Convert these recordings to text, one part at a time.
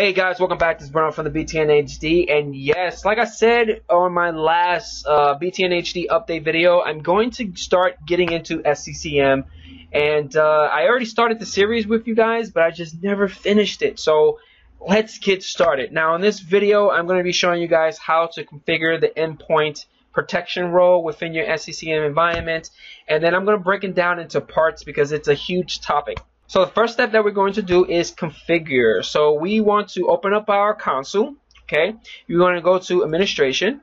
Hey guys, welcome back. This is Bruno from the BTNHD, and yes, like I said on my last BTNHD update video, I'm going to start getting into SCCM, and I already started the series with you guys, but I just never finished it, so let's get started. Now in this video, I'm going to be showing you guys how to configure the endpoint protection role within your SCCM environment, and then I'm going to break it down into parts because it's a huge topic. So the first step that we're going to do is configure. So we want to open up our console, okay? You're going to go to administration,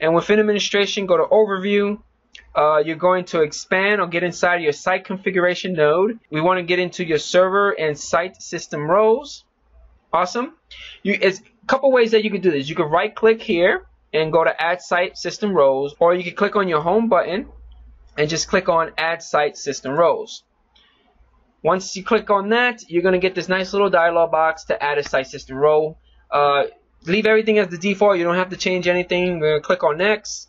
and within administration, go to overview. You're going to expand or get inside your site configuration node. We want to get into your server and site system roles. Awesome. It's a couple ways that you can do this. You can right-click here and go to add site system roles, or you can click on your home button and just click on add site system roles. Once you click on that, you're going to get this nice little dialog box to add a site system role. Leave everything as the default. You don't have to change anything. We're going to click on next.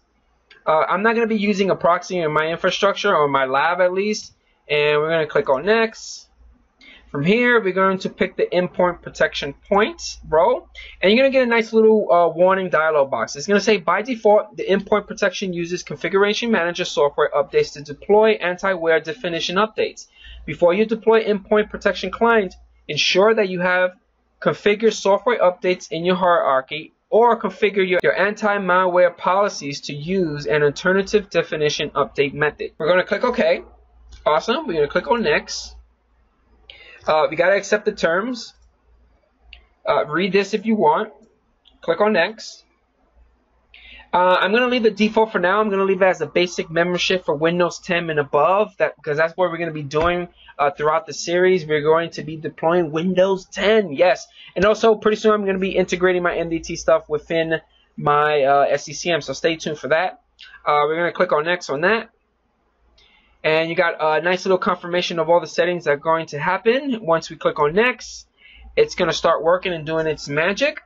I'm not going to be using a proxy in my infrastructure, or my lab at least. And we're going to click on next. From here, we're going to pick the endpoint protection point role. And you're going to get a nice little warning dialog box. It's going to say, by default, the endpoint protection uses configuration manager software updates to deploy anti-ware definition updates. Before you deploy endpoint protection client, ensure that you have configured software updates in your hierarchy, or configure your anti-malware policies to use an alternative definition update method. We're going to click OK. Awesome. We're going to click on Next. We got to accept the terms. Read this if you want. Click on Next. I'm going to leave it default for now. I'm going to leave it as a basic membership for Windows 10 and above, because that's what we're going to be doing throughout the series. We're going to be deploying Windows 10, yes. And also, pretty soon, I'm going to be integrating my MDT stuff within my SCCM, so stay tuned for that. We're going to click on Next on that. And you got a nice little confirmation of all the settings that are going to happen. Once we click on Next, it's going to start working and doing its magic.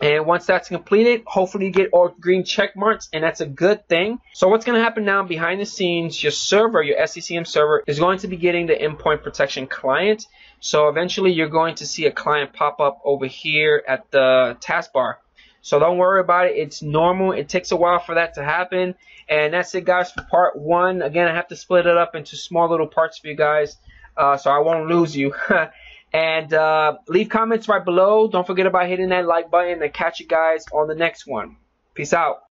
And once that's completed, hopefully you get all green check marks, and that's a good thing. So what's going to happen now behind the scenes, your server, your SCCM server, is going to be getting the endpoint protection client. So eventually you're going to see a client pop up over here at the taskbar. So don't worry about it. It's normal. It takes a while for that to happen. And that's it, guys, for part one. Again, I have to split it up into small little parts for you guys, so I won't lose you. And leave comments right below. Don't forget about hitting that like button, and catch you guys on the next one. Peace out.